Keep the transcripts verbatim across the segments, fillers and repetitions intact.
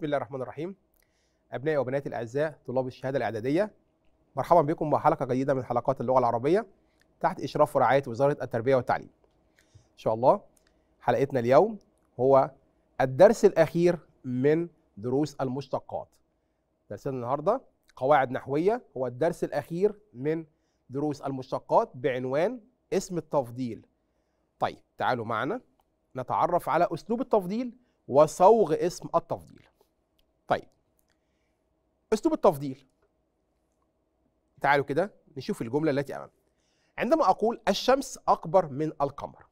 بسم الله الرحمن الرحيم. أبنائي وبناتي الأعزاء طلاب الشهادة الإعدادية، مرحبا بكم بحلقة جديدة من حلقات اللغة العربية تحت إشراف ورعاية وزارة التربية والتعليم. إن شاء الله حلقتنا اليوم هو الدرس الأخير من دروس المشتقات. درسنا النهاردة قواعد نحوية، هو الدرس الأخير من دروس المشتقات بعنوان اسم التفضيل. طيب تعالوا معنا نتعرف على أسلوب التفضيل وصوغ اسم التفضيل. طيب أسلوب التفضيل، تعالوا كده نشوف الجملة التي أمامنا. عندما أقول الشمس أكبر من القمر،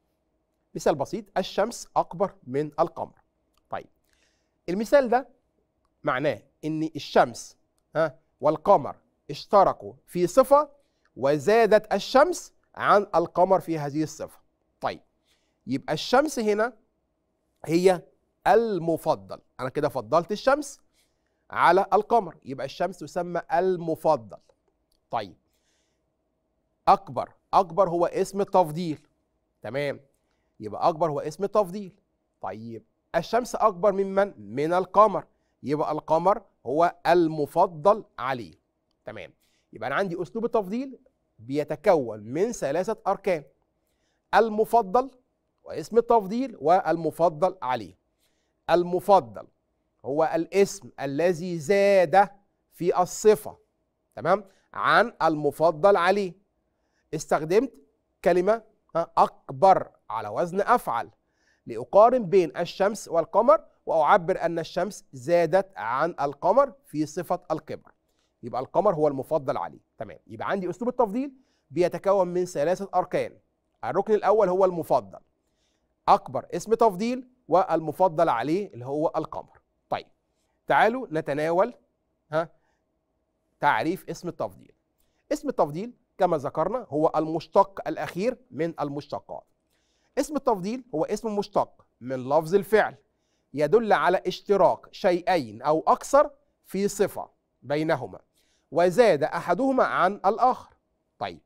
مثال بسيط، الشمس أكبر من القمر. طيب المثال ده معناه إن الشمس ها والقمر اشتركوا في صفة وزادت الشمس عن القمر في هذه الصفة. طيب يبقى الشمس هنا هي المفضل، أنا كده فضلت الشمس على القمر، يبقى الشمس تسمى المفضل. طيب أكبر، أكبر هو اسم التفضيل، تمام، يبقى أكبر هو اسم التفضيل. طيب الشمس أكبر من من؟ من القمر، يبقى القمر هو المفضل عليه، تمام. يبقى أنا عندي أسلوب التفضيل بيتكون من ثلاثة أركان: المفضل واسم التفضيل والمفضل عليه. المفضل هو الاسم الذي زاد في الصفة، تمام، عن المفضل عليه. استخدمت كلمة أكبر على وزن أفعل لأقارن بين الشمس والقمر وأعبر أن الشمس زادت عن القمر في صفة الكبر، يبقى القمر هو المفضل عليه، تمام. يبقى عندي أسلوب التفضيل بيتكون من ثلاثة أركان. الركن الأول هو المفضل، أكبر اسم تفضيل، والمفضل عليه اللي هو القمر. طيب تعالوا نتناول ها تعريف اسم التفضيل. اسم التفضيل كما ذكرنا هو المشتق الأخير من المشتقات. اسم التفضيل هو اسم مشتق من لفظ الفعل يدل على اشتراك شيئين أو أكثر في صفة بينهما وزاد أحدهما عن الآخر. طيب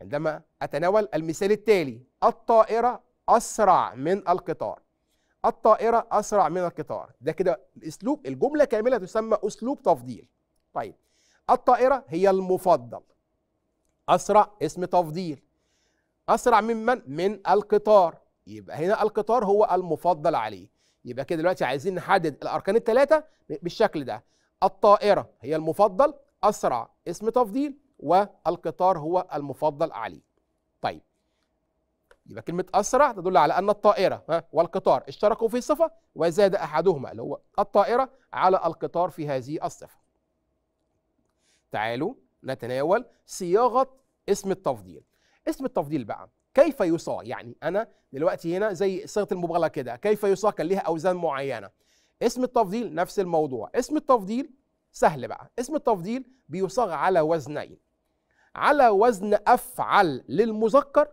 عندما أتناول المثال التالي: الطائرة أسرع من القطار، الطائرة أسرع من القطار، ده كده الأسلوب، الجملة كاملة تسمى أسلوب تفضيل. طيب الطائرة هي المفضل، أسرع اسم تفضيل، أسرع من من؟ من القطار، يبقى هنا القطار هو المفضل عليه. يبقى كده دلوقتي عايزين نحدد الأركان الثلاثة بالشكل ده: الطائرة هي المفضل، أسرع اسم تفضيل، والقطار هو المفضل عليه. طيب يبقى كلمة أسرع تدل على أن الطائرة ها والقطار اشتركوا في صفة وزاد أحدهما اللي هو الطائرة على القطار في هذه الصفة. تعالوا نتناول صياغة اسم التفضيل. اسم التفضيل بقى كيف يصاغ؟ يعني أنا دلوقتي هنا زي صيغة المبالغة كده، كيف يصاغ؟ كان ليها أوزان معينة. اسم التفضيل نفس الموضوع. اسم التفضيل سهل بقى، اسم التفضيل بيصاغ على وزنين: على وزن أفعل للمذكر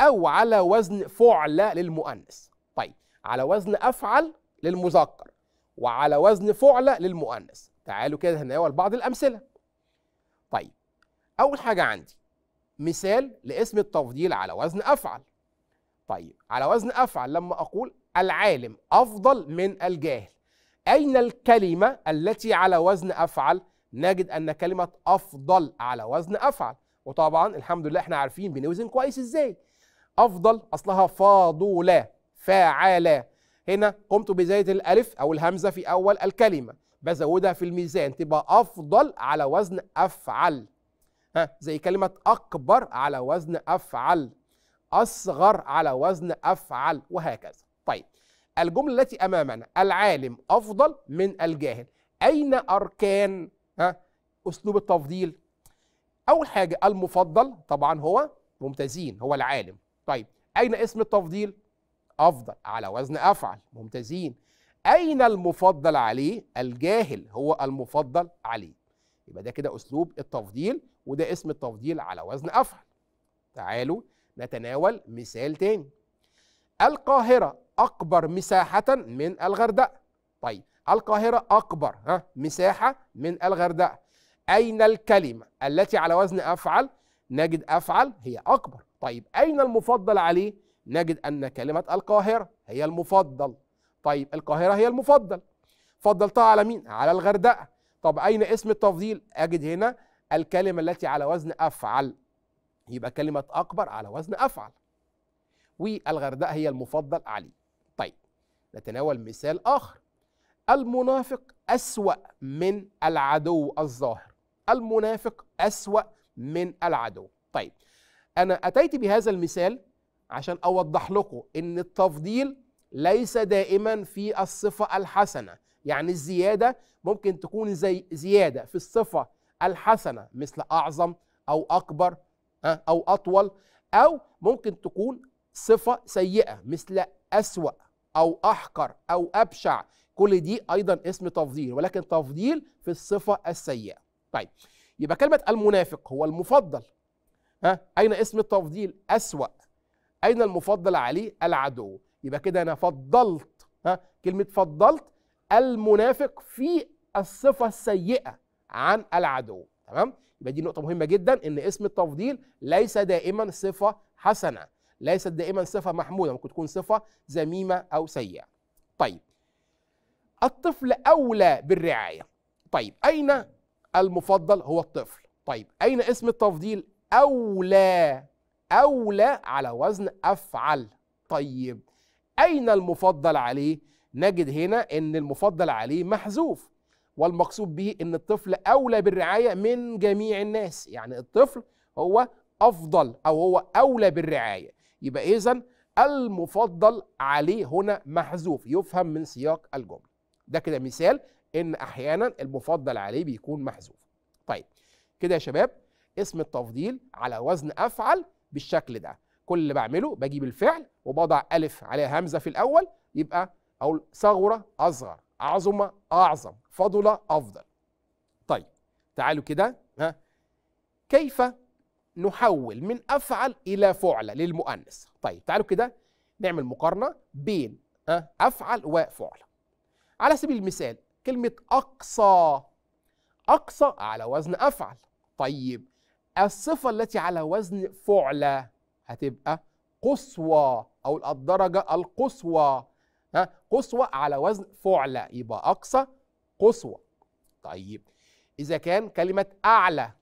أو على وزن فعل للمؤنث. طيب على وزن أفعل للمذكر وعلى وزن فعل للمؤنث. تعالوا كده نتناول بعض الأمثلة. طيب أول حاجة عندي مثال لاسم التفضيل على وزن أفعل. طيب على وزن أفعل لما أقول العالم أفضل من الجاهل، أين الكلمة التي على وزن أفعل؟ نجد أن كلمة أفضل على وزن أفعل، وطبعا الحمد لله احنا عارفين بنوزن كويس إزاي. أفضل أصلها فاضولة، فاعلة، هنا قمت بزيادة الألف أو الهمزة في أول الكلمة بزودها في الميزان تبقى أفضل على وزن أفعل. ها زي كلمة أكبر على وزن أفعل، أصغر على وزن أفعل، وهكذا. طيب الجملة التي أمامنا: العالم أفضل من الجاهل، أين أركان ها أسلوب التفضيل؟ أول حاجة المفضل طبعا هو ممتازين، هو العالم. طيب أين اسم التفضيل؟ أفضل على وزن أفعل، ممتازين. أين المفضل عليه؟ الجاهل هو المفضل عليه. يبقى ده كده أسلوب التفضيل وده اسم التفضيل على وزن أفعل. تعالوا نتناول مثال تاني: القاهرة أكبر مساحة من الغردقة. طيب القاهرة أكبر ها مساحة من الغردقة، أين الكلمة التي على وزن أفعل؟ نجد أفعل هي أكبر. طيب أين المفضل عليه؟ نجد أن كلمة القاهرة هي المفضل. طيب القاهرة هي المفضل، فضلتها على مين؟ على الغردقة. طب أين اسم التفضيل؟ أجد هنا الكلمة التي على وزن أفعل، يبقى كلمة أكبر على وزن أفعل، والغردقة هي المفضل عليه. طيب نتناول مثال آخر. المنافق أسوأ من العدو الظاهر. المنافق أسوأ من العدو. طيب أنا أتيت بهذا المثال عشان أوضح لكم إن التفضيل ليس دائما في الصفة الحسنة، يعني الزيادة ممكن تكون زي زيادة في الصفة الحسنة مثل أعظم أو أكبر أو أطول، أو ممكن تكون صفة سيئة مثل أسوأ أو أحقر أو أبشع. كل دي أيضا اسم تفضيل، ولكن تفضيل في الصفة السيئة. طيب يبقى كلمة المنافق هو المفضل. ها أين اسم التفضيل؟ أسوأ. أين المفضل عليه؟ العدو. يبقى كده أنا فضلت، ها كلمة فضلت المنافق في الصفة السيئة عن العدو. تمام؟ يبقى دي نقطة مهمة جدا، إن اسم التفضيل ليس دائما صفة حسنة، ليست دائما صفة محمودة، ممكن تكون صفة ذميمة أو سيئة. طيب الطفل أولى بالرعاية. طيب أين المفضل؟ هو الطفل. طيب أين اسم التفضيل؟ أولى. أولى على وزن أفعل. طيب أين المفضل عليه؟ نجد هنا إن المفضل عليه محذوف، والمقصود به إن الطفل أولى بالرعاية من جميع الناس، يعني الطفل هو أفضل أو هو أولى بالرعاية. يبقى إذن المفضل عليه هنا محذوف، يفهم من سياق الجملة. ده كده مثال إن أحيانا المفضل عليه بيكون محذوف. طيب كده يا شباب اسم التفضيل على وزن أفعل بالشكل ده. كل اللي بعمله بجيب الفعل وبضع ألف عليها همزة في الأول، يبقى أو صغر أصغر، أعظم أعظم، فضل أفضل. طيب تعالوا كده، ها كيف نحول من أفعل إلى فعل للمؤنث؟ طيب تعالوا كده نعمل مقارنة بين أفعل وفعل. على سبيل المثال كلمة أقصى. أقصى على وزن أفعل. طيب الصفة التي على وزن فعل هتبقى قصوى أو الدرجة القصوى. ها قصوى على وزن فعل، يبقى أقصى قصوى. طيب إذا كان كلمة أعلى،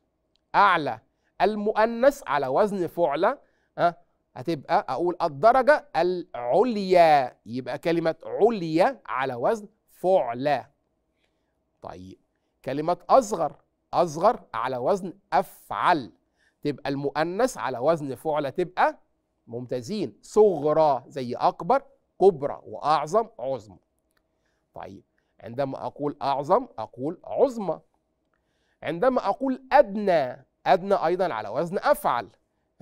أعلى المؤنث على وزن فعل، ها هتبقى أقول الدرجة العليا، يبقى كلمة عليا على وزن فعل. طيب كلمة أصغر، أصغر على وزن أفعل، تبقى المؤنث على وزن فعل تبقى ممتازين صغرى زي أكبر كبرى، وأعظم عظمى. طيب عندما أقول أعظم أقول عظمى. عندما أقول أدنى، أدنى أيضا على وزن أفعل،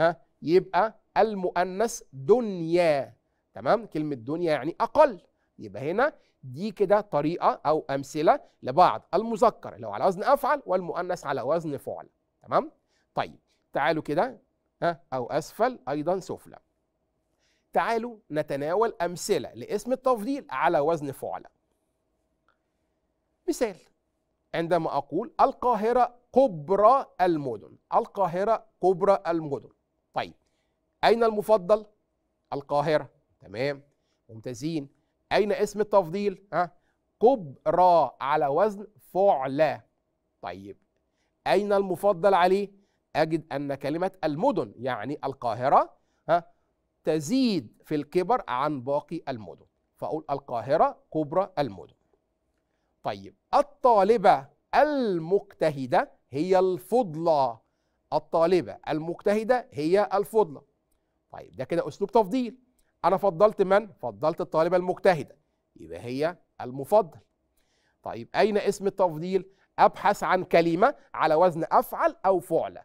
ها يبقى المؤنث دنيا. تمام؟ كلمة دنيا يعني أقل. يبقى هنا دي كده طريقة أو أمثلة لبعض المذكر لو على وزن أفعل والمؤنث على وزن فعل. تمام؟ طيب تعالوا كده، ها أو أسفل أيضا سفلى. تعالوا نتناول أمثلة لاسم التفضيل على وزن فعل. مثال عندما أقول القاهرة كبرى المدن. القاهرة كبرى المدن. طيب أين المفضل؟ القاهرة. تمام ممتازين. أين اسم التفضيل؟ ها كبرى على وزن فعل. طيب أين المفضل عليه؟ أجد أن كلمة المدن يعني القاهرة ها تزيد في الكبر عن باقي المدن، فأقول القاهرة كبرى المدن. طيب الطالبة المجتهدة هي الفضلى. الطالبة المجتهدة هي الفضلى. طيب ده كده أسلوب تفضيل. أنا فضلت من؟ فضلت الطالبة المجتهدة، يبقى هي المفضل. طيب أين اسم التفضيل؟ أبحث عن كلمة على وزن أفعل أو فعلة.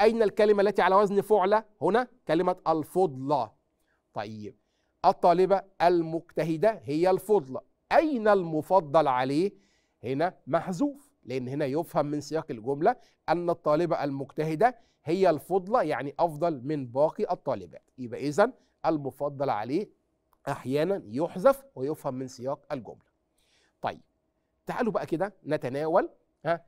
أين الكلمة التي على وزن فعلة؟ هنا كلمة الفضلى. طيب الطالبة المجتهدة هي الفضلى. أين المفضل عليه؟ هنا محذوف، لأن هنا يفهم من سياق الجملة أن الطالبة المجتهدة هي الفضلى، يعني أفضل من باقي الطالبات. يبقى إذن المفضل عليه أحيانا يحذف ويفهم من سياق الجملة. طيب تعالوا بقى كده نتناول ها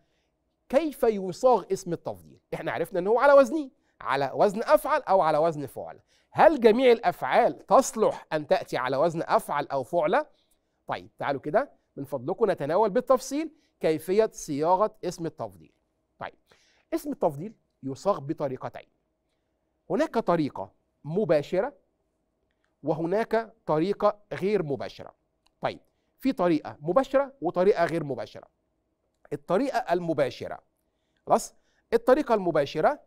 كيف يصاغ اسم التفضيل. احنا عرفنا أنه على وزنين، على وزن أفعل أو على وزن فعل. هل جميع الأفعال تصلح أن تأتي على وزن أفعل أو فعلة؟ طيب تعالوا كده من فضلكم نتناول بالتفصيل كيفية صياغة اسم التفضيل. طيب، اسم التفضيل يصاغ بطريقتين، هناك طريقة مباشرة وهناك طريقة غير مباشرة. طيب، في طريقة مباشرة وطريقة غير مباشرة. الطريقة المباشرة، خلاص؟ الطريقة المباشرة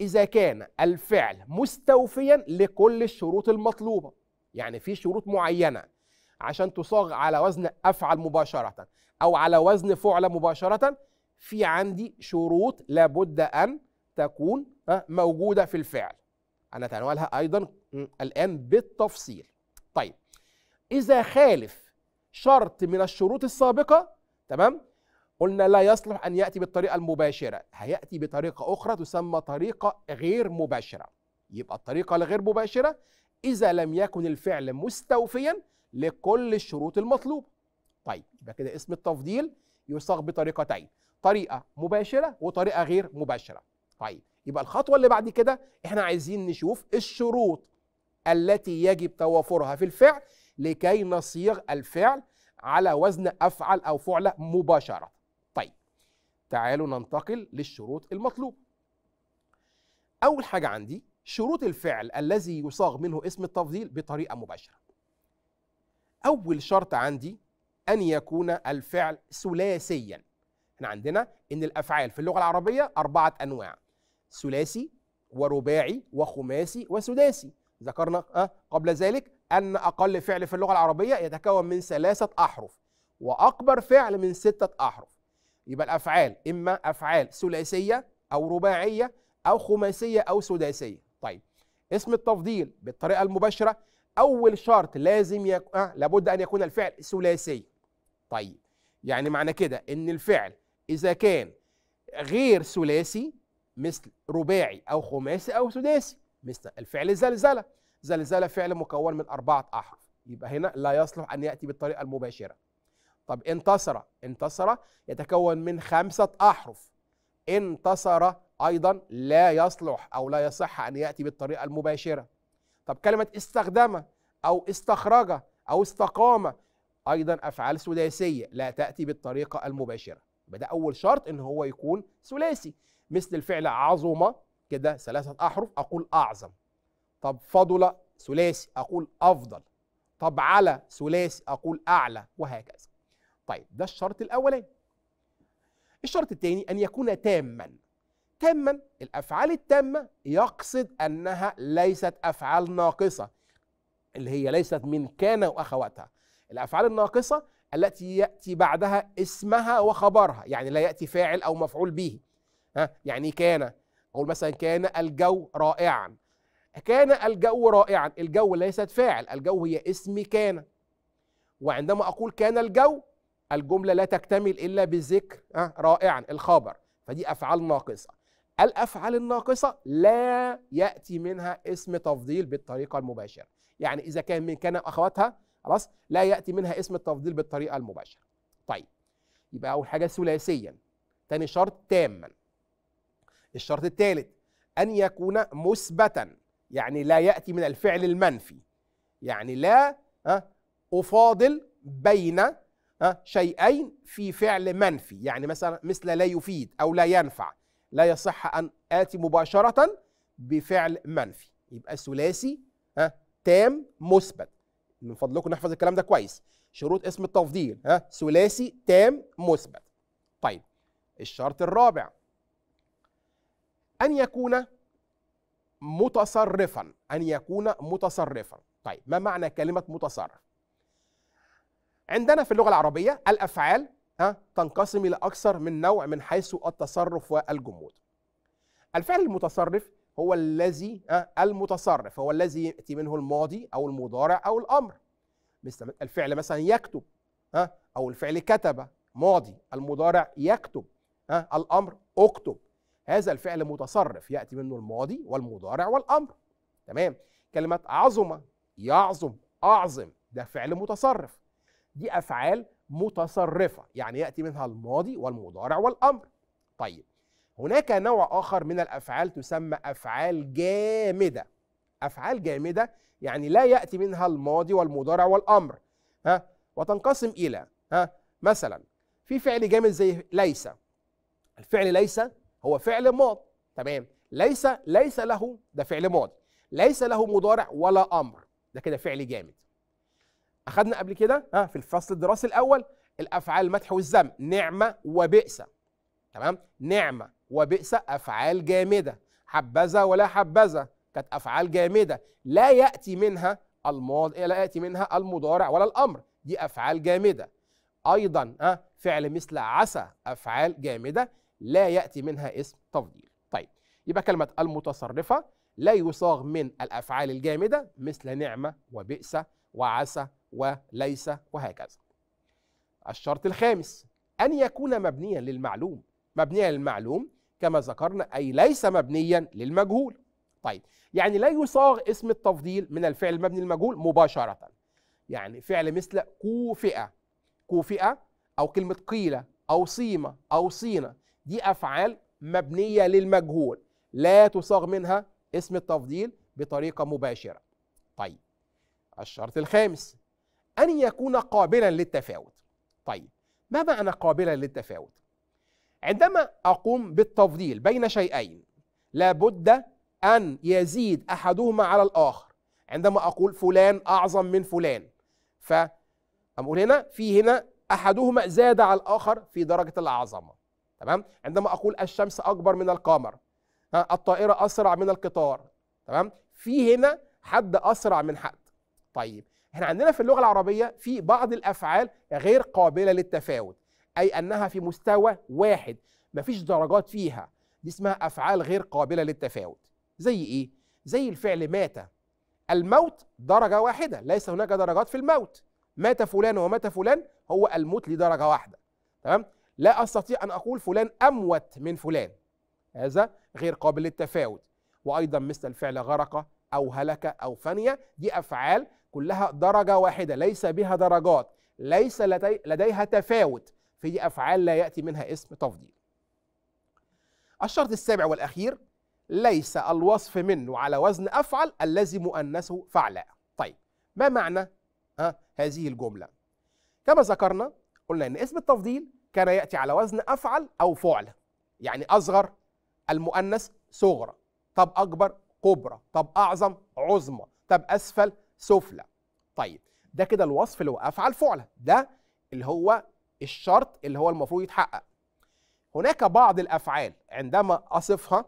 إذا كان الفعل مستوفيا لكل الشروط المطلوبة، يعني في شروط معينة عشان تصاغ على وزن أفعل مباشرة أو على وزن فعل مباشرة، في عندي شروط لابد أن تكون موجودة في الفعل، هنتناولها أيضا الآن بالتفصيل. طيب، إذا خالف شرط من الشروط السابقة، تمام؟ قلنا لا يصلح أن يأتي بالطريقة المباشرة، هيأتي بطريقة أخرى تسمى طريقة غير مباشرة. يبقى الطريقة الغير مباشرة إذا لم يكن الفعل مستوفيا لكل الشروط المطلوبة. طيب، يبقى كده اسم التفضيل يصاغ بطريقتين، طريقة مباشرة وطريقة غير مباشرة. طيب، يبقى الخطوة اللي بعد كده احنا عايزين نشوف الشروط التي يجب توافرها في الفعل لكي نصيغ الفعل على وزن أفعل أو فعلة مباشرة. طيب، تعالوا ننتقل للشروط المطلوبة. أول حاجة عندي شروط الفعل الذي يصاغ منه اسم التفضيل بطريقة مباشرة. أول شرط عندي أن يكون الفعل ثلاثيا. احنا عندنا إن الأفعال في اللغة العربية أربعة أنواع، ثلاثي ورباعي وخماسي وسداسي. ذكرنا قبل ذلك أن أقل فعل في اللغة العربية يتكون من ثلاثة أحرف وأكبر فعل من ستة أحرف. يبقى الأفعال إما أفعال ثلاثية أو رباعية أو خماسية أو سداسية. طيب، اسم التفضيل بالطريقة المباشرة أول شرط لازم يك... أه لابد أن يكون الفعل ثلاثي. طيب، يعني معنى كده إن الفعل إذا كان غير ثلاثي مثل رباعي أو خماسي أو سداسي، مثل الفعل زلزلة، زلزلة فعل مكون من أربعة أحرف، يبقى هنا لا يصلح أن يأتي بالطريقة المباشرة. طب انتصر، انتصر يتكون من خمسة أحرف، انتصر أيضا لا يصلح أو لا يصح أن يأتي بالطريقة المباشرة. طب كلمة استخدمه أو استخرجه أو استقامه أيضا أفعال سداسية لا تأتي بالطريقة المباشرة. يبقى ده أول شرط إن هو يكون ثلاثي، مثل الفعل عظم كده ثلاثة أحرف أقول أعظم. طب فضل ثلاثي أقول أفضل. طب على ثلاثي أقول أعلى، وهكذا. طيب، ده الشرط الأولاني. الشرط الثاني أن يكون تاما. تاما الأفعال التامة يقصد أنها ليست أفعال ناقصة، اللي هي ليست من كان وأخواتها. الأفعال الناقصة التي يأتي بعدها اسمها وخبرها، يعني لا يأتي فاعل أو مفعول به. ها، يعني كان، أقول مثلا كان الجو رائعا، كان الجو رائعا، الجو ليست فاعل، الجو هي اسم كان. وعندما أقول كان الجو، الجملة لا تكتمل إلا بذكر رائعا الخبر، فدي أفعال ناقصة. الأفعال الناقصة لا يأتي منها اسم تفضيل بالطريقة المباشرة، يعني إذا كان من كان أخواتها خلاص لا يأتي منها اسم التفضيل بالطريقة المباشرة. طيب، يبقى أول حاجة ثلاثيا، تاني شرط تاما. الشرط الثالث أن يكون مثبتا، يعني لا يأتي من الفعل المنفي، يعني لا أفاضل بين شيئين في فعل منفي، يعني مثلا مثل لا يفيد أو لا ينفع، لا يصح أن آتي مباشرة بفعل منفي. يبقى ثلاثي تام مثبت. من فضلكم نحفظ الكلام ده كويس، شروط اسم التفضيل ثلاثي تام مثبت. طيب، الشرط الرابع أن يكون متصرفا، أن يكون متصرفا. طيب، ما معنى كلمة متصرف؟ عندنا في اللغة العربية الأفعال ها تنقسم إلى أكثر من نوع من حيث التصرف والجمود. الفعل المتصرف هو الذي ها المتصرف هو الذي يأتي منه الماضي أو المضارع أو الأمر، مثل الفعل مثلا يكتب ها أو الفعل كتب ماضي، المضارع يكتب ها الأمر اكتب. هذا الفعل متصرف يأتي منه الماضي والمضارع والأمر. تمام، كلمة عظم يعظم أعظم، ده فعل متصرف. دي أفعال متصرفة، يعني يأتي منها الماضي والمضارع والأمر. طيب، هناك نوع آخر من الأفعال تسمى أفعال جامدة. أفعال جامدة يعني لا يأتي منها الماضي والمضارع والأمر، ها وتنقسم إلى ها مثلا في فعل جامد زي ليس. الفعل ليس هو فعل ماض، تمام؟ ليس ليس له، ده فعل ماض، ليس له مضارع ولا امر، ده كده فعل جامد. اخذنا قبل كده ها في الفصل الدراسي الاول الافعال المدح والذم، نعمه وبئس، تمام؟ نعمه وبئس افعال جامده، حبذا ولا حبذا كانت افعال جامده لا ياتي منها الماضي، لا ياتي منها المضارع ولا الامر، دي افعال جامده. ايضا ها فعل مثل عسى افعال جامده لا ياتي منها اسم تفضيل. طيب يبقى كلمه المتصرفه لا يصاغ من الافعال الجامده مثل نعمه وبئس وعسى وليس وهكذا. الشرط الخامس أن يكون مبنيا للمعلوم، مبنيا للمعلوم كما ذكرنا أي ليس مبنيا للمجهول. طيب يعني لا يصاغ اسم التفضيل من الفعل المبني للمجهول مباشرة، يعني فعل مثل كوفئة، كوفئة أو كلمة قيلة أو صيمة أو صينة، دي أفعال مبنية للمجهول لا تصاغ منها اسم التفضيل بطريقة مباشرة. طيب الشرط الخامس أن يكون قابلا للتفاوت. طيب ما معنى قابلا للتفاوت؟ عندما أقوم بالتفضيل بين شيئين لابد أن يزيد أحدهما على الآخر. عندما أقول فلان أعظم من فلان، فأقول هنا في هنا أحدهما زاد على الآخر في درجة العظمة، تمام؟ عندما أقول الشمس أكبر من القمر، الطائرة أسرع من القطار، تمام؟ في هنا حد أسرع من حد. طيب احنا عندنا في اللغة العربية في بعض الأفعال غير قابلة للتفاوت، أي أنها في مستوى واحد مفيش درجات فيها، دي اسمها أفعال غير قابلة للتفاوت. زي إيه؟ زي الفعل مات. الموت درجة واحدة، ليس هناك درجات في الموت، مات فلان ومات فلان، هو الموت لدرجة واحدة، تمام؟ لا أستطيع أن أقول فلان أموت من فلان، هذا غير قابل للتفاوت. وأيضا مثل الفعل غرق أو هلك أو فنية، دي أفعال كلها درجة واحدة ليس بها درجات، ليس لديها تفاوت، في أفعال لا يأتي منها اسم تفضيل. الشرط السابع والأخير ليس الوصف منه على وزن أفعل الذي مؤنثه فعلاء. طيب ما معنى ها هذه الجملة؟ كما ذكرنا قلنا إن اسم التفضيل كان يأتي على وزن أفعل أو فعل، يعني أصغر المؤنث صغرى، طب أكبر كبرى، طب أعظم عظمى، طب أسفل سفلى. طيب ده كده الوصف اللي هو افعل فعلى، ده اللي هو الشرط اللي هو المفروض يتحقق. هناك بعض الافعال عندما اصفها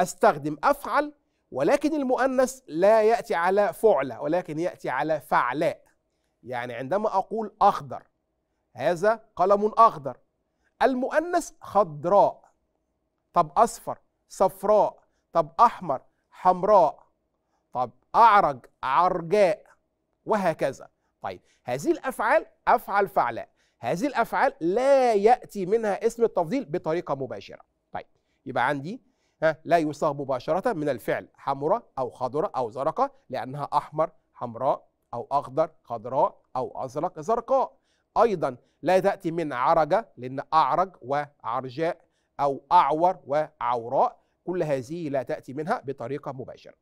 استخدم افعل ولكن المؤنث لا ياتي على فعلى ولكن ياتي على فعلاء. يعني عندما اقول اخضر، هذا قلم اخضر، المؤنث خضراء، طب اصفر صفراء، طب احمر حمراء، طب أعرج عرجاء وهكذا. طيب هذه الأفعال أفعل فعلاء، هذه الأفعال لا يأتي منها اسم التفضيل بطريقة مباشرة. طيب يبقى عندي ها لا يصاغ مباشرة من الفعل حمرة أو خضرة أو زرقاء، لأنها أحمر حمراء أو أخضر خضراء أو أزرق زرقاء. أيضا لا تأتي من عرجة، لأن أعرج وعرجاء أو أعور وعوراء كل هذه لا تأتي منها بطريقة مباشرة.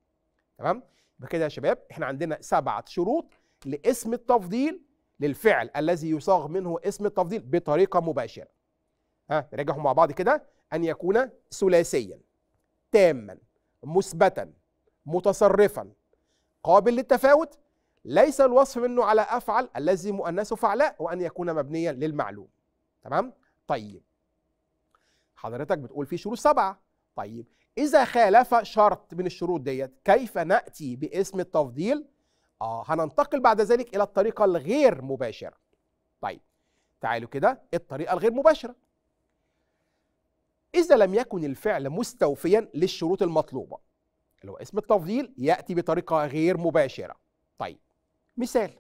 تمام؟ بكده يا شباب احنا عندنا سبعة شروط لاسم التفضيل للفعل الذي يصاغ منه اسم التفضيل بطريقة مباشرة. ها نراجعهم مع بعض كده. أن يكون ثلاثيا تاما مثبتا متصرفا قابل للتفاوت، ليس الوصف منه على أفعل الذي مؤنثه فعلاء، وأن يكون مبنيا للمعلوم. تمام؟ طيب حضرتك بتقول في شروط سبعة، طيب إذا خالف شرط من الشروط ديت كيف نأتي باسم التفضيل؟ آه هننتقل بعد ذلك إلى الطريقة الغير مباشرة. طيب تعالوا كده الطريقة الغير مباشرة. إذا لم يكن الفعل مستوفيا للشروط المطلوبة اللي هو اسم التفضيل يأتي بطريقة غير مباشرة. طيب مثال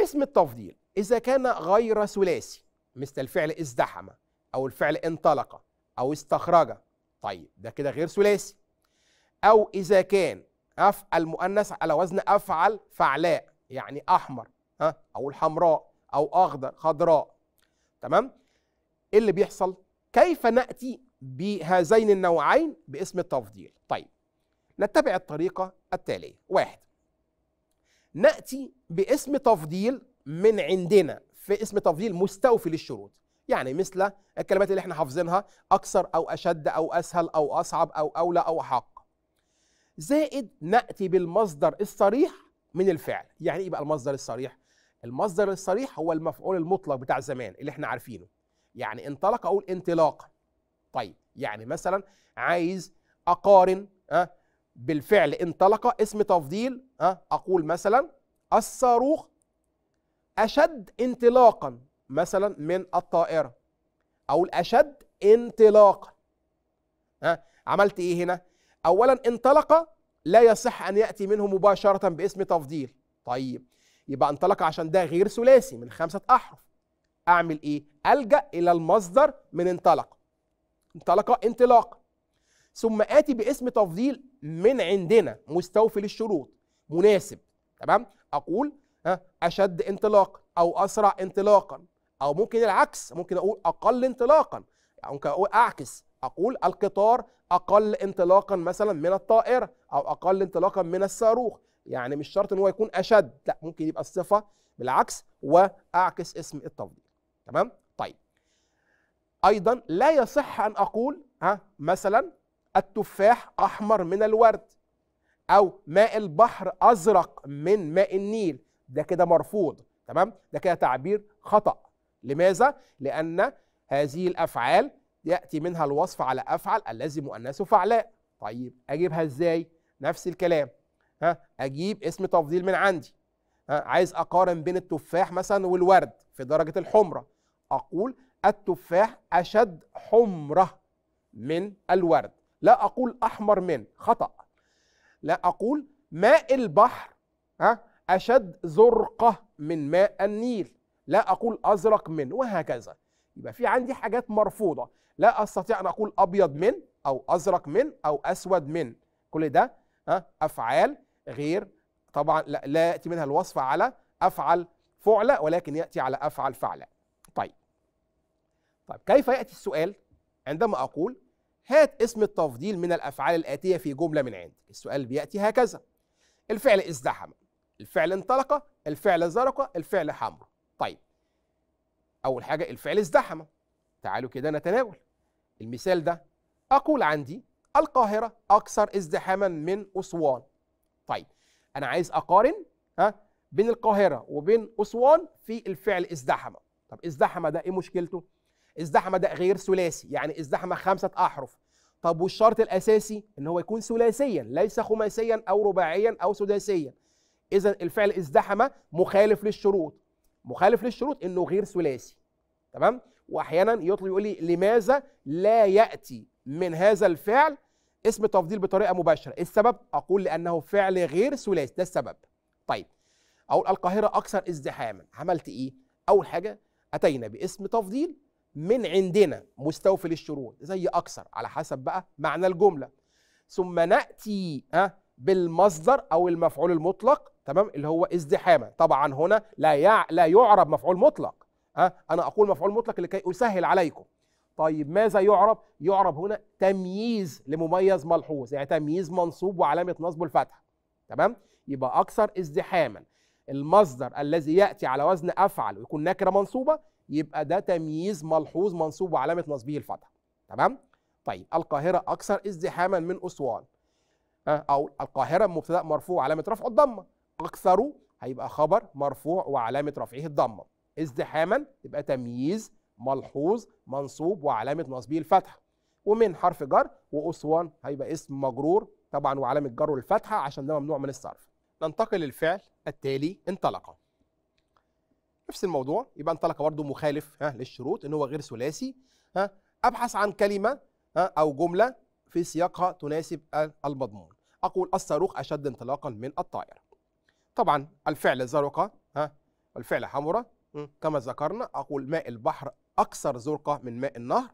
اسم التفضيل إذا كان غير ثلاثي مثل الفعل ازدحم أو الفعل انطلق أو استخرج، طيب ده كده غير ثلاثي. أو إذا كان أفعل مؤنث على وزن أفعل فعلاء، يعني أحمر ها أو الحمراء أو أخضر خضراء. تمام؟ إيه اللي بيحصل؟ كيف نأتي بهذين النوعين باسم التفضيل؟ طيب نتبع الطريقة التالية. واحد، نأتي باسم تفضيل من عندنا في اسم تفضيل مستوفي للشروط، يعني مثل الكلمات اللي احنا حافظينها اكثر او اشد او اسهل او اصعب او اولى او احق. زائد ناتي بالمصدر الصريح من الفعل. يعني ايه بقى المصدر الصريح؟ المصدر الصريح هو المفعول المطلق بتاع زمان اللي احنا عارفينه، يعني انطلق اقول انطلاقا. طيب يعني مثلا عايز اقارن أه بالفعل انطلق اسم تفضيل، أه اقول مثلا الصاروخ اشد انطلاقا مثلا من الطائره، اقول اشد انطلاقا. أه عملت ايه هنا؟ اولا انطلق لا يصح ان ياتي منه مباشره باسم تفضيل. طيب يبقى انطلق عشان ده غير ثلاثي من خمسه احرف، اعمل ايه؟ الجا الى المصدر من انطلق، انطلق انطلاق، ثم اتي باسم تفضيل من عندنا مستوفي للشروط مناسب. تمام، اقول اشد انطلاق او اسرع انطلاقا، او ممكن العكس، ممكن اقول اقل انطلاقا، او ممكن اقول اعكس، اقول القطار اقل انطلاقا مثلا من الطائره، او اقل انطلاقا من الصاروخ. يعني مش شرط ان هو يكون اشد، لا ممكن يبقى الصفه بالعكس واعكس اسم التفضيل. تمام. طيب ايضا لا يصح ان اقول ها مثلا التفاح احمر من الورد، او ماء البحر ازرق من ماء النيل، ده كده مرفوض. تمام، ده كده تعبير خطأ. لماذا؟ لان هذه الافعال ياتي منها الوصف على افعل الذي مؤنثه فعلاء. طيب اجيبها ازاي؟ نفس الكلام، ها اجيب اسم تفضيل من عندي، ها عايز اقارن بين التفاح مثلا والورد في درجه الحمره، اقول التفاح اشد حمره من الورد، لا اقول احمر من، خطأ. لا اقول ماء البحر ها اشد زرقه من ماء النيل، لا اقول ازرق من، وهكذا. يبقى في عندي حاجات مرفوضه، لا استطيع ان اقول ابيض من او ازرق من او اسود من، كل ده ها افعال غير طبعا لا, لا ياتي منها الوصف على افعل فعلى، ولكن ياتي على افعل فعلى. طيب طيب كيف ياتي السؤال عندما اقول هات اسم التفضيل من الافعال الاتيه في جمله من عندك؟ السؤال بياتي هكذا: الفعل ازدحم، الفعل انطلق، الفعل زرق، الفعل حمر. طيب اول حاجه الفعل ازدحم، تعالوا كده نتناول المثال ده. اقول عندي القاهره اكثر ازدحاما من اسوان. طيب انا عايز اقارن ها بين القاهره وبين اسوان في الفعل ازدحم. طب ازدحم ده ايه مشكلته؟ ازدحم ده غير ثلاثي، يعني ازدحم خمسه احرف. طب والشرط الاساسي ان هو يكون ثلاثيا ليس خماسيا او رباعيا او سداسيا. اذا الفعل ازدحم مخالف للشروط، مخالف للشروط انه غير ثلاثي. تمام، واحيانا يطلب يقول لي لماذا لا ياتي من هذا الفعل اسم تفضيل بطريقه مباشره؟ السبب اقول لانه فعل غير ثلاثي، ده السبب. طيب اقول القاهره اكثر ازدحاما، عملت ايه؟ اول حاجه اتينا باسم تفضيل من عندنا مستوفي للشروط زي اكثر على حسب بقى معنى الجمله، ثم ناتي ها بالمصدر او المفعول المطلق، تمام، اللي هو ازدحاما. طبعا هنا لا يع... لا يعرب مفعول مطلق، ها انا اقول مفعول مطلق لكي اسهل عليكم. طيب ماذا يعرب؟ يعرب هنا تمييز لمميز ملحوظ، يعني تمييز منصوب وعلامه نصبه الفتحه. تمام، يبقى اكثر ازدحاما المصدر الذي ياتي على وزن افعل ويكون نكره منصوبه، يبقى ده تمييز ملحوظ منصوب وعلامه نصبه الفتحه. تمام. طيب القاهره اكثر ازدحاما من اسوان، او القاهره مبتدا مرفوع علامه رفعه الضمه، اكثر هيبقى خبر مرفوع وعلامه رفعه الضمه، ازدحاما يبقى تمييز ملحوظ منصوب وعلامه نصبه الفتحه، ومن حرف جر، واسوان هيبقى اسم مجرور طبعا وعلامه جره الفتحه عشان ده ممنوع من الصرف. ننتقل للفعل التالي انطلق، نفس الموضوع، يبقى انطلق برضه مخالف ها للشروط ان هو غير ثلاثي. ها ابحث عن كلمه ها او جمله في سياقها تناسب المضمون، اقول الصاروخ اشد انطلاقا من الطائره. طبعا الفعل زرقه ها والفعل حمره كما ذكرنا، اقول ماء البحر اكثر زرقه من ماء النهر،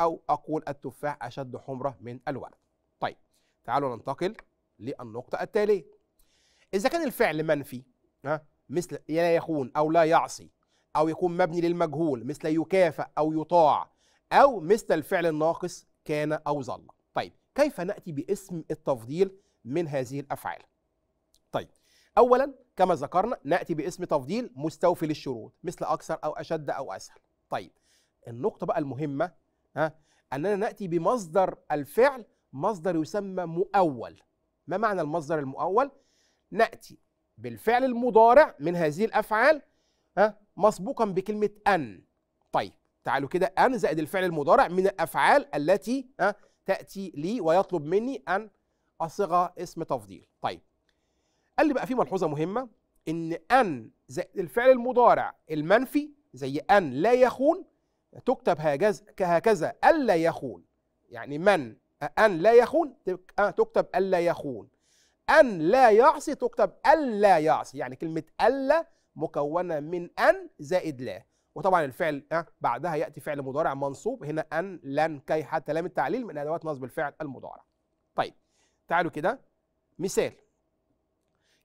او اقول التفاح اشد حمره من الورد. طيب تعالوا ننتقل للنقطه التاليه. اذا كان الفعل منفي ها مثل لا يخون أو لا يعصي، أو يكون مبني للمجهول مثل يكافأ أو يطاع، أو مثل الفعل الناقص كان أو ظل. طيب كيف نأتي باسم التفضيل من هذه الأفعال؟ طيب أولا كما ذكرنا نأتي باسم تفضيل مستوفي للشروط مثل أكثر أو أشد أو أسهل. طيب النقطة بقى المهمة ها أننا نأتي بمصدر الفعل، مصدر يسمى مؤول. ما معنى المصدر المؤول؟ نأتي بالفعل المضارع من هذه الأفعال ها مسبوقا بكلمة أن. طيب تعالوا كده، أن زائد الفعل المضارع من الأفعال التي ها تأتي لي ويطلب مني أن أصيغها اسم تفضيل. طيب قال لي بقى في ملحوظة مهمة، إن أن زائد الفعل المضارع المنفي زي أن لا يخون تكتب هكذا ألا يخون، يعني من أن لا يخون تكتب ألا يخون، أن لا يعصي تكتب ألا يعصي، يعني كلمة ألا مكونة من أن زائد لا، وطبعا الفعل أه بعدها يأتي فعل مضارع منصوب، هنا أن لن كي حتى لام التعليل من أدوات نصب الفعل المضارع. طيب تعالوا كده مثال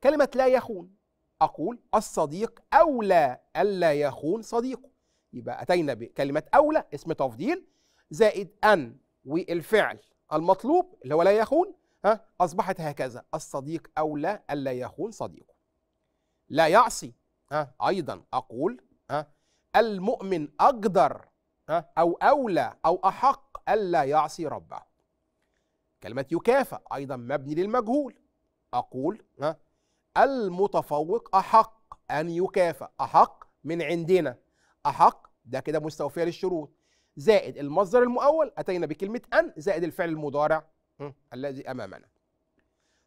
كلمة لا يخون، أقول الصديق أولى ألا يخون صديقه، يبقى أتينا بكلمة أولى اسم تفضيل زائد أن والفعل المطلوب اللي هو لا يخون ها أصبحت هكذا الصديق أولى ألا يخون صديقه. لا يعصي ها أيضا أقول ها المؤمن أقدر ها أو أولى أو أحق ألا يعصي ربه. كلمة يكافئ أيضا مبني للمجهول، أقول ها المتفوق أحق أن يكافئ، أحق من عندنا، أحق ده كده مستوفية للشروط زائد المصدر المؤول أتينا بكلمة أن زائد الفعل المضارع الذي أمامنا.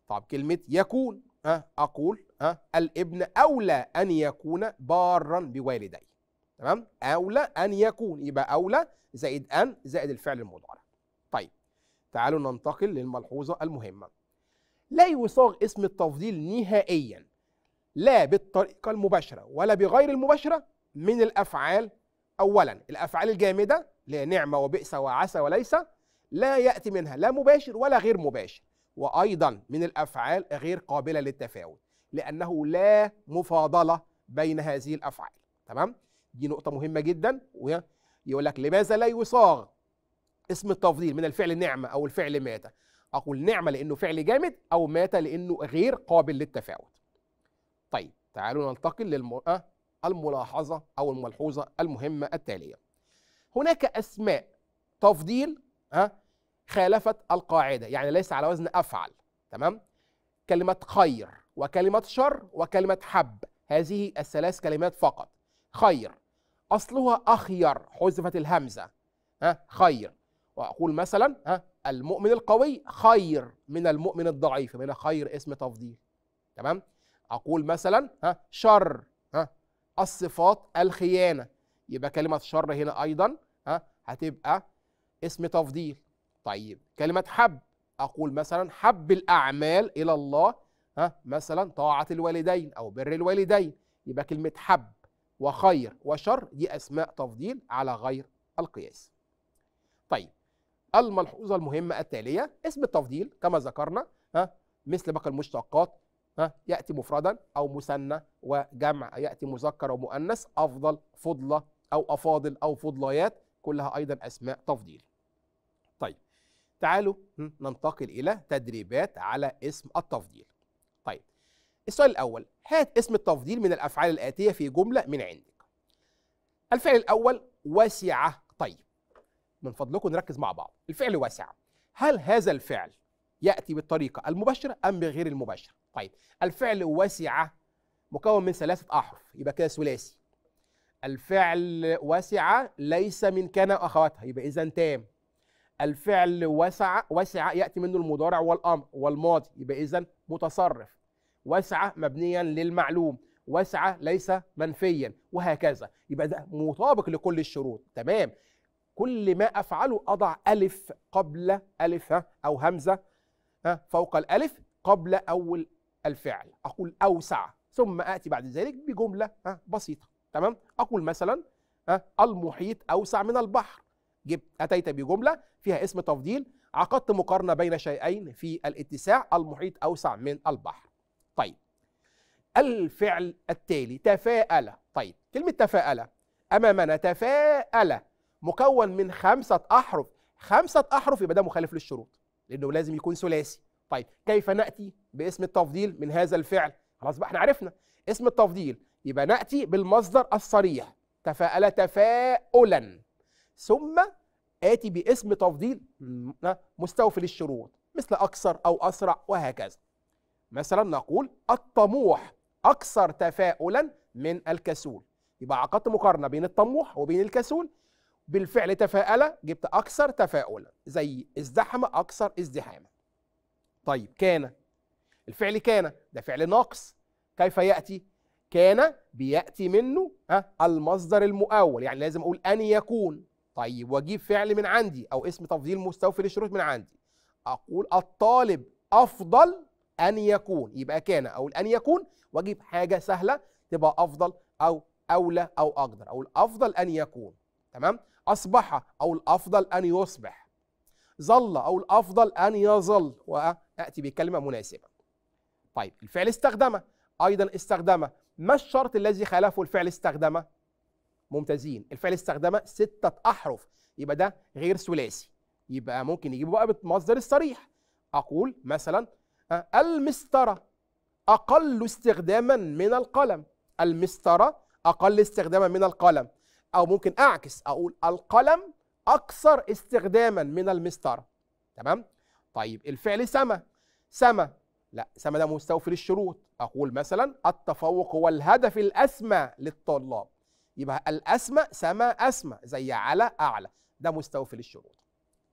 طب كلمة يكون ها أقول ها الابن أولى أن يكون بارا بوالديه، تمام؟ أولى أن يكون يبقى أولى زائد أن زائد الفعل المضارع. طيب تعالوا ننتقل للملحوظة المهمة. لا يصاغ اسم التفضيل نهائيا لا بالطريقة المباشرة ولا بغير المباشرة من الأفعال. أولا الأفعال الجامدة لنعمة وبئس وعسى وليس لا يأتي منها لا مباشر ولا غير مباشر، وأيضا من الأفعال غير قابلة للتفاوت لأنه لا مفاضلة بين هذه الأفعال، تمام؟ دي نقطة مهمة جدا. ويقول لك لماذا لا يصاغ اسم التفضيل من الفعل نعمة أو الفعل مات؟ أقول نعمة لأنه فعل جامد، أو مات لأنه غير قابل للتفاوت. طيب تعالوا ننتقل للمرأة الملاحظة أو الملحوظة المهمة التالية. هناك أسماء تفضيل ها خالفت القاعدة، يعني ليس على وزن أفعل، تمام؟ كلمة خير وكلمة شر وكلمة حب، هذه الثلاث كلمات فقط. خير أصلها أخير حذفت الهمزة ها خير، وأقول مثلا ها المؤمن القوي خير من المؤمن الضعيف، من خير اسم تفضيل، تمام؟ أقول مثلا ها شر ها الصفات الخيانة، يبقى كلمة شر هنا أيضا ها هتبقى اسم تفضيل. طيب كلمة حب أقول مثلا حب الأعمال إلى الله ها مثلا طاعة الوالدين أو بر الوالدين، يبقى كلمة حب وخير وشر دي أسماء تفضيل على غير القياس. طيب الملحوظة المهمة التالية، اسم التفضيل كما ذكرنا ها مثل باقي المشتقات ها يأتي مفردا أو مثنى وجمع، يأتي مذكر ومؤنث، أفضل فضلة أو أفاضل أو فضليات، كلها أيضا أسماء تفضيل. طيب تعالوا ننتقل إلى تدريبات على اسم التفضيل. طيب السؤال الأول، هات اسم التفضيل من الأفعال الآتية في جملة من عندك. الفعل الأول وسع. طيب من فضلكم نركز مع بعض. الفعل وسع، هل هذا الفعل يأتي بالطريقة المباشرة أم بغير المباشرة؟ طيب الفعل وسع مكون من ثلاثة أحرف، يبقى كده ثلاثي. الفعل وسع ليس من كان وأخواتها، يبقى إذا تام. الفعل وسع وسع يأتي منه المضارع والأمر والماضي، يبقى إذا متصرف. وسع مبنيا للمعلوم، وسع ليس منفيا، وهكذا. يبقى ده مطابق لكل الشروط، تمام؟ كل ما أفعله أضع ألف قبل ألف أو همزة فوق الألف قبل أول الفعل. أقول أوسع، ثم آتي بعد ذلك بجملة بسيطة، تمام؟ أقول مثلا المحيط أوسع من البحر، جبت أتيت بجملة فيها اسم تفضيل، عقدت مقارنة بين شيئين في الاتساع، المحيط أوسع من البحر. طيب الفعل التالي تفاءل. طيب كلمة تفاءل أمامنا، تفاءل مكون من خمسة أحرف، خمسة أحرف يبقى ده مخالف للشروط لأنه لازم يكون ثلاثي. طيب كيف نأتي باسم التفضيل من هذا الفعل؟ خلاص بقى احنا عرفنا اسم التفضيل، يبقى نأتي بالمصدر الصريح تفاءل تفاؤلا، ثم آتي باسم تفضيل مستوفي للشروط مثل أكثر أو أسرع وهكذا. مثلا نقول الطموح أكثر تفاؤلا من الكسول، يبقى عقدت مقارنة بين الطموح وبين الكسول، بالفعل تفاءل جبت أكثر تفاؤلا، زي ازدحم أكثر ازدحاما. طيب كان، الفعل كان ده فعل ناقص، كيف يأتي؟ كان بيأتي منه المصدر المؤول، يعني لازم أقول أن يكون. طيب وأجيب فعل من عندي أو اسم تفضيل مستوفي للشروط من عندي، أقول الطالب أفضل أن يكون، يبقى كان أقول أن يكون وأجيب حاجة سهلة تبقى أفضل أو أولى أو أقدر، أقول أفضل أن يكون. تمام؟ أصبح أقول أفضل أن يصبح، ظل أقول أفضل أن يظل، وأأتي بكلمة مناسبة. طيب الفعل استخدمه، أيضا استخدمه، ما الشرط الذي خالفه الفعل استخدمه؟ ممتازين، الفعل استخدمه ستة أحرف، يبقى ده غير ثلاثي، يبقى ممكن نجيبه بقى بالمصدر الصريح. أقول مثلا المسطرة أقل استخداما من القلم، المسطرة أقل استخداما من القلم، أو ممكن أعكس أقول القلم أكثر استخداما من المسطرة. تمام؟ طيب الفعل سما، سما لا سما ده مستوفي للشروط، أقول مثلا التفوق هو الهدف الأسمى للطلاب، يبقى الأسمى سما أسمى زي على أعلى، ده مستوفي للشروط.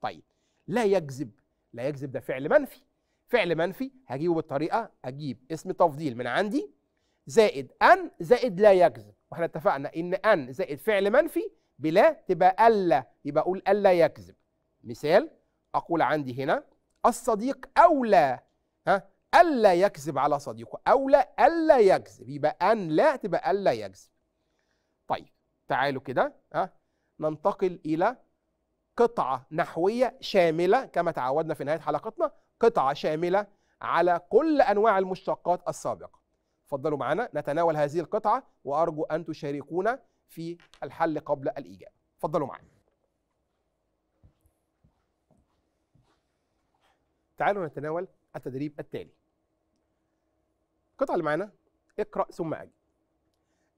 طيب لا يجذب، لا يجذب ده فعل منفي، فعل منفي هجيبه بالطريقة، أجيب اسم تفضيل من عندي زائد أن زائد لا يجذب، واحنا اتفقنا إن أن زائد فعل منفي بلا تبقى ألا، يبقى أقول ألا يكذب. مثال أقول عندي هنا الصديق أولى، ها ألا يكذب على صديقه، أولى ألا يكذب، يبقى أن لا تبقى ألا يكذب. طيب تعالوا كده ها ننتقل إلى قطعة نحوية شاملة كما تعودنا في نهاية حلقتنا، قطعة شاملة على كل أنواع المشتقات السابقة. تفضلوا معنا نتناول هذه القطعة، وأرجو أن تشاركونا في الحل قبل الإجابة. تفضلوا معنا. تعالوا نتناول التدريب التالي. القطعة اللي معانا اقرأ ثم أجب.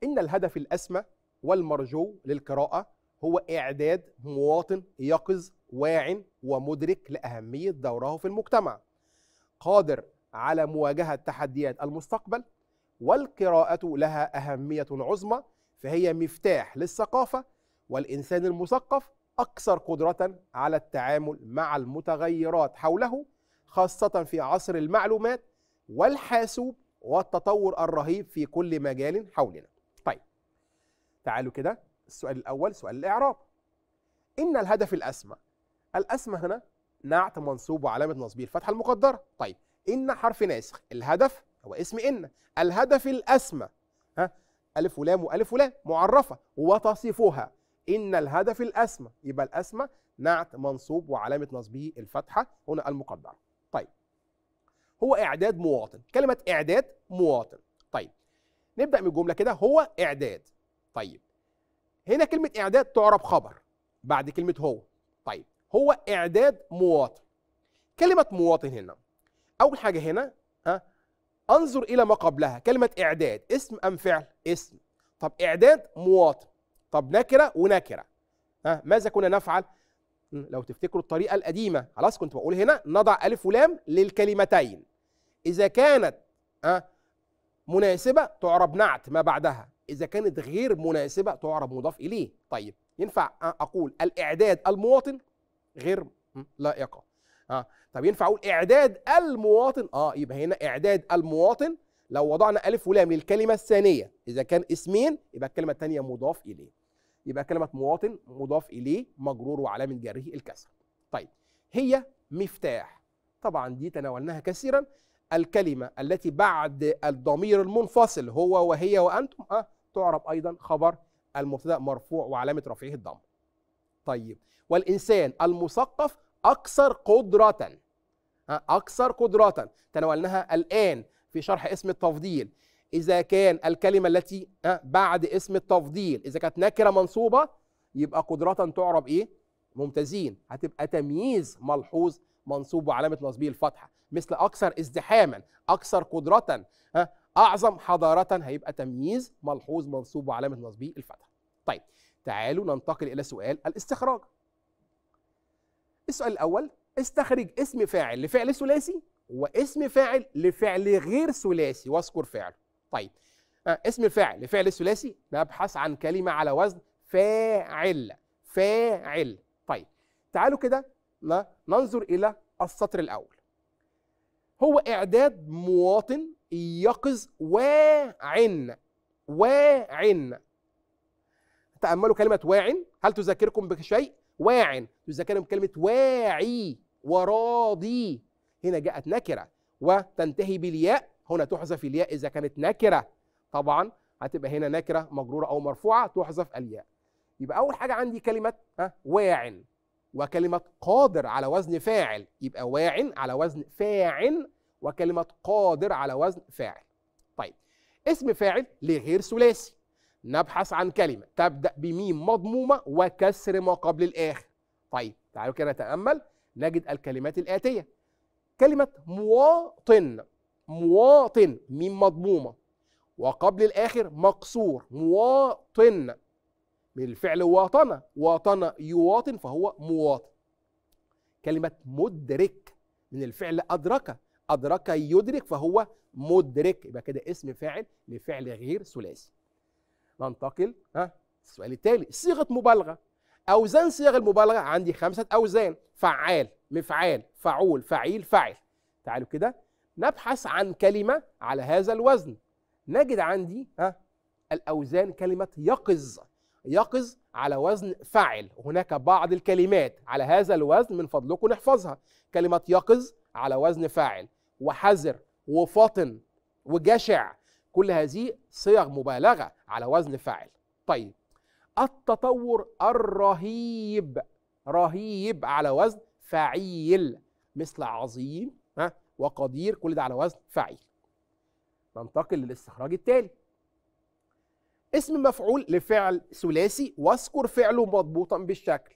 إن الهدف الأسمى والمرجو للقراءة هو إعداد مواطن يقظ واعٍ ومدرك لأهمية دوره في المجتمع، قادر على مواجهة تحديات المستقبل، والقراءة لها أهمية عظمى فهي مفتاح للثقافة، والإنسان المثقف أكثر قدرة على التعامل مع المتغيرات حوله، خاصة في عصر المعلومات والحاسوب والتطور الرهيب في كل مجال حولنا. طيب تعالوا كده السؤال الأول، سؤال الإعراب. إن الهدف الأسمى، الأسمى هنا نعت منصوب وعلامة نصبه الفتحة المقدرة. طيب إن حرف ناسخ، الهدف هو اسم إن، الهدف الأسمى ها ألف ولام وألف ولام معرفة وتصفها، إن الهدف الأسمى، يبقى الأسمى نعت منصوب وعلامة نصبه الفتحة هنا المقدرة. طيب هو إعداد مواطن، كلمة إعداد مواطن. طيب نبدأ من الجملة كده، هو إعداد. طيب هنا كلمة إعداد تعرب خبر بعد كلمة هو. طيب هو إعداد مواطن، كلمة مواطن هنا أول حاجة هنا ها انظر إلى ما قبلها، كلمة إعداد اسم أم فعل؟ اسم. طب إعداد مواطن، طب نكرة ونكرة، ها ماذا كنا نفعل؟ لو تفتكروا الطريقة القديمة خلاص كنت بقول هنا نضع ألف ولام للكلمتين، إذا كانت ها مناسبة تعرب نعت ما بعدها، إذا كانت غير مناسبة تعرب مضاف إليه. طيب ينفع أقول الإعداد المواطن؟ غير لائقة. اه طب ينفع اقول اعداد المواطن؟ اه يبقى هنا اعداد المواطن لو وضعنا الف ولام للكلمه الثانيه، اذا كان اسمين يبقى الكلمه الثانيه مضاف اليه، يبقى كلمه مواطن مضاف اليه مجرور وعلامه جره الكسر. طيب هي مفتاح، طبعا دي تناولناها كثيرا، الكلمه التي بعد الضمير المنفصل هو وهي وانتم اه تعرب ايضا خبر، المبتدا مرفوع وعلامه رفعه الضم. طيب والانسان المثقف أكثر قدرة، أكثر قدرة تناولناها الآن في شرح اسم التفضيل، إذا كان الكلمة التي بعد اسم التفضيل إذا كانت نكرة منصوبة يبقى قدرة تعرب إيه؟ ممتازين، هتبقى تمييز ملحوظ منصوب وعلامة نصبه الفتحة، مثل أكثر ازدحاما، أكثر قدرة، اعظم حضاره هيبقى تمييز ملحوظ منصوب وعلامه نصبه الفتحه. طيب تعالوا ننتقل الى سؤال الاستخراج. السؤال الاول: استخرج اسم فاعل لفعل ثلاثي واسم فاعل لفعل غير ثلاثي واذكر فعله. طيب اسم الفاعل لفعل الثلاثي نبحث عن كلمه على وزن فاعل. فاعل. طيب تعالوا كده ننظر الى السطر الاول. هو اعداد مواطن يقظ واعٍ. واعٍ. تأملوا كلمة واعٍ، هل تذكركم بشيء؟ واعٍ تذكرهم بكلمة واعي وراضي. هنا جاءت نكرة وتنتهي بالياء، هنا تحذف الياء إذا كانت نكرة. طبعا هتبقى هنا نكرة مجرورة أو مرفوعة تحذف الياء. يبقى أول حاجة عندي كلمة واعٍ وكلمة قادر على وزن فاعل، يبقى واعٍ على وزن فاعٍ وكلمة قادر على وزن فاعل. طيب اسم فاعل لغير ثلاثي نبحث عن كلمة تبدأ بميم مضمومة وكسر ما قبل الآخر. طيب تعالوا كده نتأمل نجد الكلمات الآتية: كلمة مواطن، مواطن ميم مضمومة وقبل الآخر مقصور مواطن، من الفعل واطن، واطن يواطن فهو مواطن. كلمة مدرك من الفعل أدرك، أدرك يدرك فهو مدرك. يبقى كده اسم فاعل لفعل غير ثلاثي. ننتقل ها السؤال التالي: صيغة مبالغة. أوزان صيغ المبالغة عندي خمسة أوزان: فعال، مفعال، فعول، فعيل، فاعل. تعالوا كده نبحث عن كلمة على هذا الوزن. نجد عندي ها الأوزان كلمة يقظ، يقظ على وزن فعل. هناك بعض الكلمات على هذا الوزن من فضلكم نحفظها: كلمة يقظ على وزن فاعل، وحذر، وفطن، وجشع. كل هذه صيغ مبالغة على وزن فاعل. طيب التطور الرهيب، رهيب على وزن فعيل، مثل عظيم ها وقدير، كل ده على وزن فعيل. ننتقل للاستخراج التالي: اسم مفعول لفعل ثلاثي واذكر فعله مضبوطا بالشكل،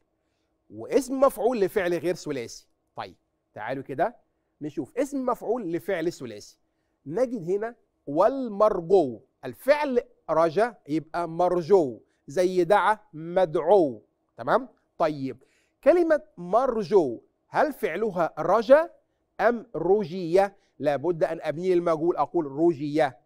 واسم مفعول لفعل غير ثلاثي. طيب تعالوا كده نشوف اسم مفعول لفعل ثلاثي. نجد هنا والمرجو، الفعل رجا يبقى مرجو، زي دعا مدعو. تمام؟ طيب كلمة مرجو هل فعلها رجا أم رجية؟ لابد أن أبني المجهول أقول رجية.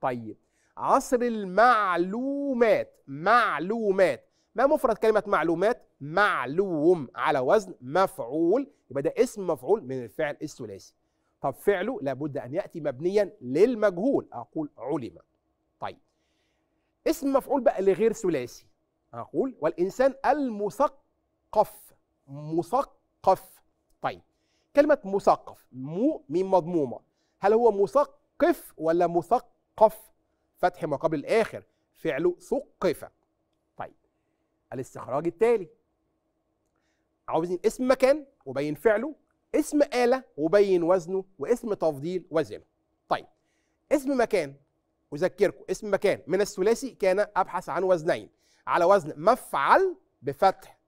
طيب عصر المعلومات، معلومات، ما مفرد كلمة معلومات؟ معلوم على وزن مفعول، يبقى ده اسم مفعول من الفعل الثلاثي. طب فعله لابد أن يأتي مبنيا للمجهول، أقول علم. طيب اسم مفعول بقى لغير ثلاثي، أقول والإنسان المثقف، مثقف. طيب كلمة مثقف، مو ميم مضمومة، هل هو مثقف ولا مثقف؟ فتح ما قبل الآخر، فعله ثقف. طيب الاستخراج التالي: عاوزين اسم مكان وبين فعله، اسم آلة وبين وزنه، واسم تفضيل وزنه. طيب اسم مكان، أذكركم اسم مكان من الثلاثي كان أبحث عن وزنين: على وزن مفعل بفتح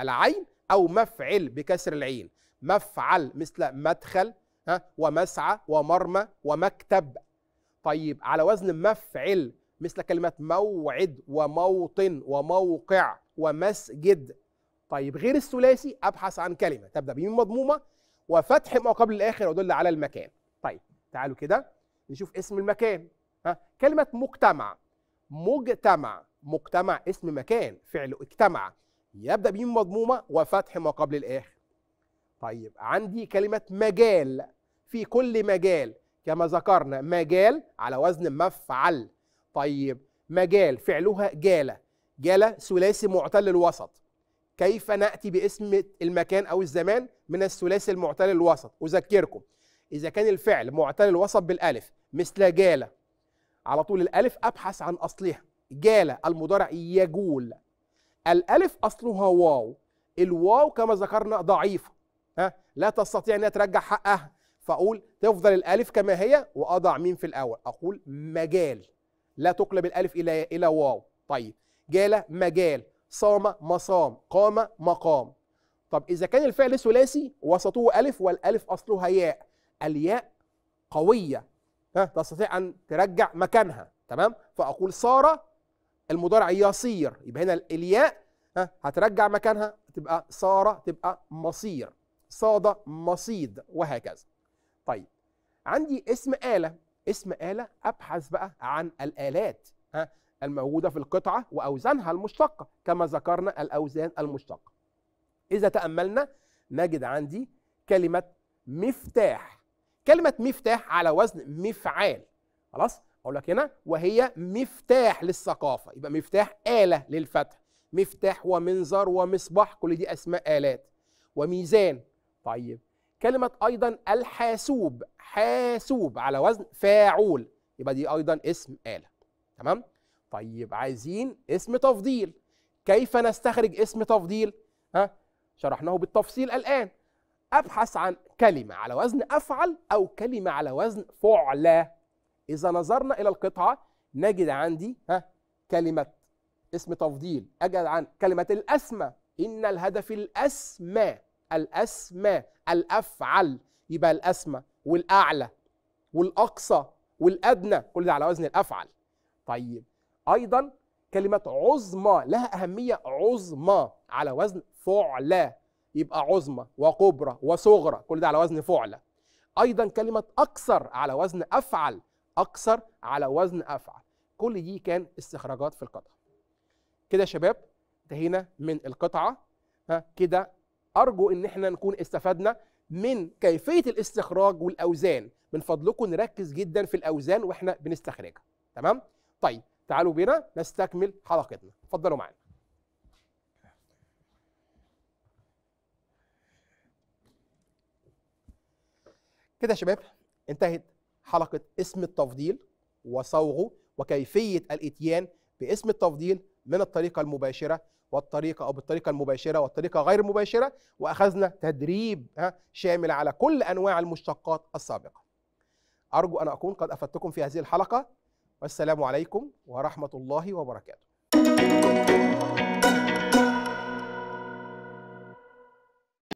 العين أو مفعل بكسر العين. مفعل مثل مدخل ها ومسعى ومرمى ومكتب. طيب على وزن مفعل مثل كلمة موعد وموطن وموقع ومسجد. طيب غير الثلاثي أبحث عن كلمة تبدأ بميم مضمومة وفتح ما قبل الآخر يدل على المكان. طيب تعالوا كده نشوف اسم المكان. ها كلمة مجتمع، مجتمع، مجتمع اسم مكان، فعله اجتمع، يبدأ بميم مضمومة وفتح ما قبل الآخر. طيب عندي كلمة مجال، في كل مجال كما ذكرنا، مجال على وزن مفعل. طيب مجال فعلها جالة، جالة ثلاثي معتل الوسط. كيف نأتي باسم المكان أو الزمان من الثلاثي المعتل الوسط؟ أذكركم إذا كان الفعل معتل الوسط بالألف مثل جالة، على طول الألف أبحث عن أصلها. جالة المضارع يجول، الألف أصلها واو، الواو كما ذكرنا ضعيفة ها لا تستطيع أن ترجع حقها، فأقول تفضل الألف كما هي وأضع مين في الأول، أقول مجال، لا تقلب الألف إلى إلى واو. طيب جالة مجال، صام مصام، قام مقام. طب إذا كان الفعل ثلاثي وسطه ألف والألف أصلها ياء، الياء قوية تستطيع ان ترجع مكانها. تمام، فاقول صار المضارع يصير، يبقى هنا الياء هترجع مكانها، تبقى صار تبقى مصير، صاد مصيد، وهكذا. طيب عندي اسم آلة، اسم آلة ابحث بقى عن الآلات ها الموجودة في القطعة وأوزانها المشتقة كما ذكرنا الأوزان المشتقة. إذا تأملنا نجد عندي كلمة مفتاح، كلمة مفتاح على وزن مفعال، خلاص؟ أقول لك هنا وهي مفتاح للثقافة، يبقى مفتاح آلة للفتح، مفتاح ومنظر ومصباح كل دي أسماء آلات، وميزان. طيب كلمة أيضا الحاسوب، حاسوب على وزن فاعول، يبقى دي أيضا اسم آلة. تمام؟ طيب عايزين اسم تفضيل، كيف نستخرج اسم تفضيل؟ ها شرحناه بالتفصيل الآن. أبحث عن كلمة على وزن أفعل أو كلمة على وزن فعلة. إذا نظرنا إلى القطعة نجد عندي ها كلمة اسم تفضيل، أجد عن كلمة الأسمى، إن الهدف الأسمى، الأسمى الأفعل، يبقى الأسمى والأعلى والأقصى والأدنى كل ده على وزن الأفعل. طيب أيضا كلمة عظمى لها أهمية، عظمى على وزن فعلى، يبقى عظمى وكبرى وصغرى كل ده على وزن فعلى. أيضا كلمة أكثر على وزن أفعل، أكثر على وزن أفعل. كل دي كان استخراجات في القطعة. كده يا شباب انتهينا من القطعة. ها كده أرجو إن احنا نكون استفدنا من كيفية الاستخراج والأوزان. من فضلكم نركز جدا في الأوزان واحنا بنستخرجها. تمام؟ طيب تعالوا بينا نستكمل حلقتنا، اتفضلوا معانا. كده يا شباب انتهت حلقة اسم التفضيل وصوغه وكيفية الاتيان باسم التفضيل من الطريقة المباشرة والطريقة أو بالطريقة المباشرة والطريقة غير المباشرة، وأخذنا تدريب شامل على كل أنواع المشتقات السابقة. أرجو أن أكون قد أفدتكم في هذه الحلقة، والسلام عليكم ورحمة الله وبركاته.